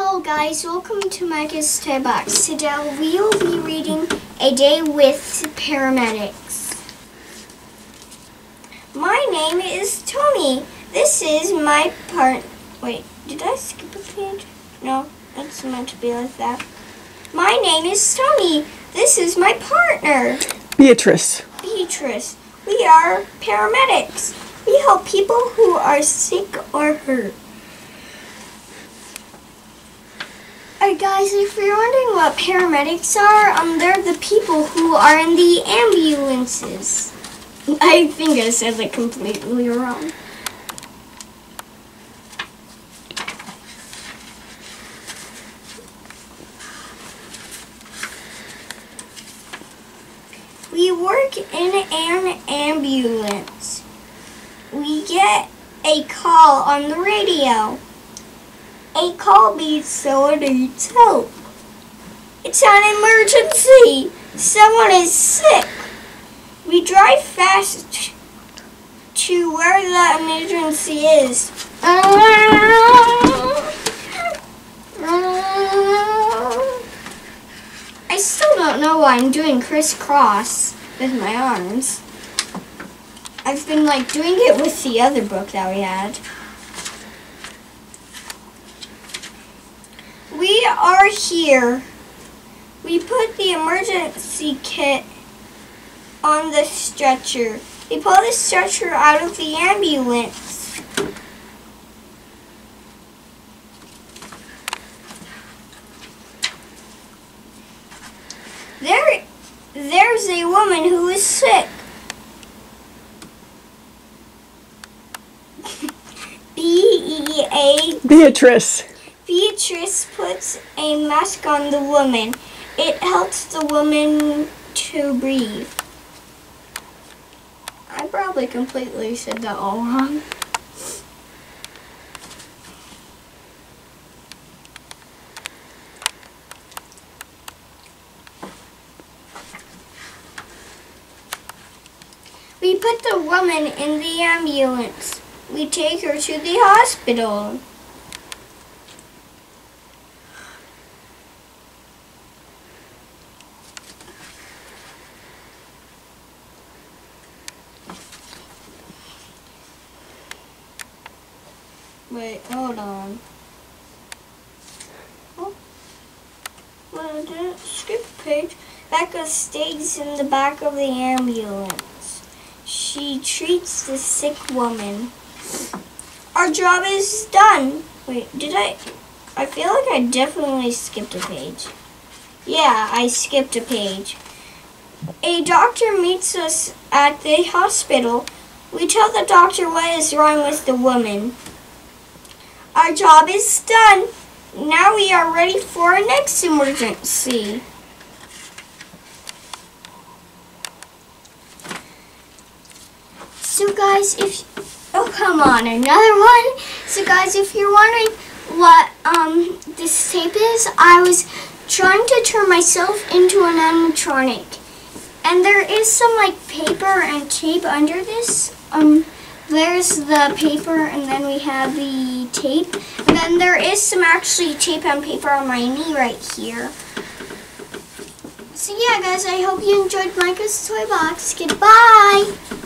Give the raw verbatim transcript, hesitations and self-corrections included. Hello guys, welcome to Mika's Toy Box. Today we will be reading A Day with Paramedics. My name is Tony. This is my part... Wait, did I skip a page? No, it's meant to be like that. My name is Tony. This is my partner. Beatrice. Beatrice. We are paramedics. We help people who are sick or hurt. Alright guys, if you're wondering what paramedics are, um, they're the people who are in the ambulances. I think I said that completely wrong. We work in an ambulance. We get a call on the radio. A call means someone needs help. It's an emergency. Someone is sick. We drive fast to where the emergency is. I still don't know why I'm doing crisscross with my arms. I've been like doing it with the other book that we had. We are here. We put the emergency kit on the stretcher. We pull the stretcher out of the ambulance. There, there's a woman who is sick. B E A Beatrice. Beatrice puts a mask on the woman. It helps the woman to breathe. I probably completely said that all wrong. We put the woman in the ambulance. We take her to the hospital. Wait, hold on. Oh, well, I didn't skip a page. Becca stays in the back of the ambulance. She treats the sick woman. Our job is done. Wait, did I? I feel like I definitely skipped a page. Yeah, I skipped a page. A doctor meets us at the hospital. We tell the doctor what is wrong with the woman. Our job is done. Now we are ready for our next emergency. So guys, if oh come on, another one. So guys, if you're wondering what um this tape is, I was trying to turn myself into an animatronic, and there is some like paper and tape under this. Um. There's the paper, and then we have the tape. And then there is some actually tape and paper on my knee right here. So yeah, guys, I hope you enjoyed Mika's Toy Box. Goodbye!